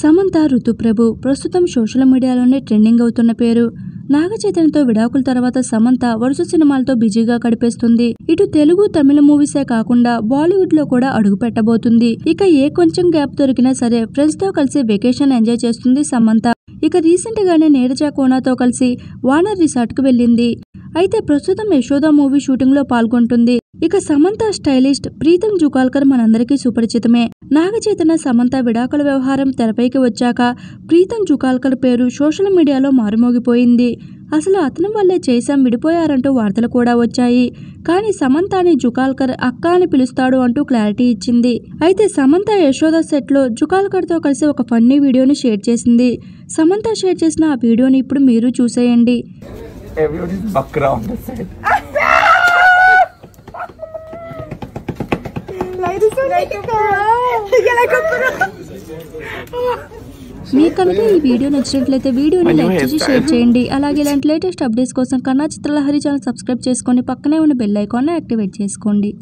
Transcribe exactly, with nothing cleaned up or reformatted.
సమంత ఋతుప్రభు ప్రస్తుతం social మీడియాలోనే trending అవుతున్న పేరు। నాగ చైతన్యతో విడాకుల తర్వాత సమంత వరుస సినిమాలతో బిజీగా గడిపేస్తుంది। ఇటు తెలుగు తమిళ మూవీసే కాకుండా బాలీవుడ్ లో కూడా అడుగు పెట్టబోతుంది। ఇక ఏ కొంచెం గ్యాప్ దొరికినా సరే ఫ్రెండ్స్ తో కలిసి వెకేషన్ ఎంజాయ్ చేస్తుంది సమంత। ఇక రీసెంట్ గానే నీరజ కోనాతో కలిసి వానర్ రిసార్ట్ కు వెళ్ళింది। అయితే ప్రస్తుతం యశోద మూవీ షూటింగ్ లో పాల్గొంటుంది। ఇక సమంత స్టైలిస్ట్ ప్రీతం జుకాల్కర్ మనందరికీ సుపరిచితమే। నాగ చైతన్య సమంత విడాకుల వ్యవహారం తెరపైకి వచ్చాక ప్రీతం జుకాల్కర్ పేరు సోషల్ మీడియాలో మారుమోగిపోయింది। అసలు అతని వల్లే చేశాం విడిపోయారంటూ వార్తలు కూడా వచ్చాయి। కానీ సమంతని జుకాల్కర్ అక్క అని పిలుస్తాడు అంటూ క్లారిటీ ఇచ్చింది। అయితే సమంత యశోద సెట్లో జుకాల్కర్తో కలిసి ఒక ఫన్నీ వీడియోని షేర్ చేసింది। సమంత షేర్ చేసిన ఆ వీడియోని ఇప్పుడు మీరు చూసేయండి। మీకు కనుక ఈ వీడియో నచ్చినట్లయితే వీడియోని లైక్ చేసి షేర్ చేయండి। అలాగే ఇలాంటి లేటెస్ట్ అప్డేట్స్ కోసం కన్నా చిత్రలహరి ఛానల్ సబ్స్క్రైబ్ చేసుకొని పక్కనే ఉన్న బెల్ ఐకాన్ యాక్టివేట్ చేసుకోండి।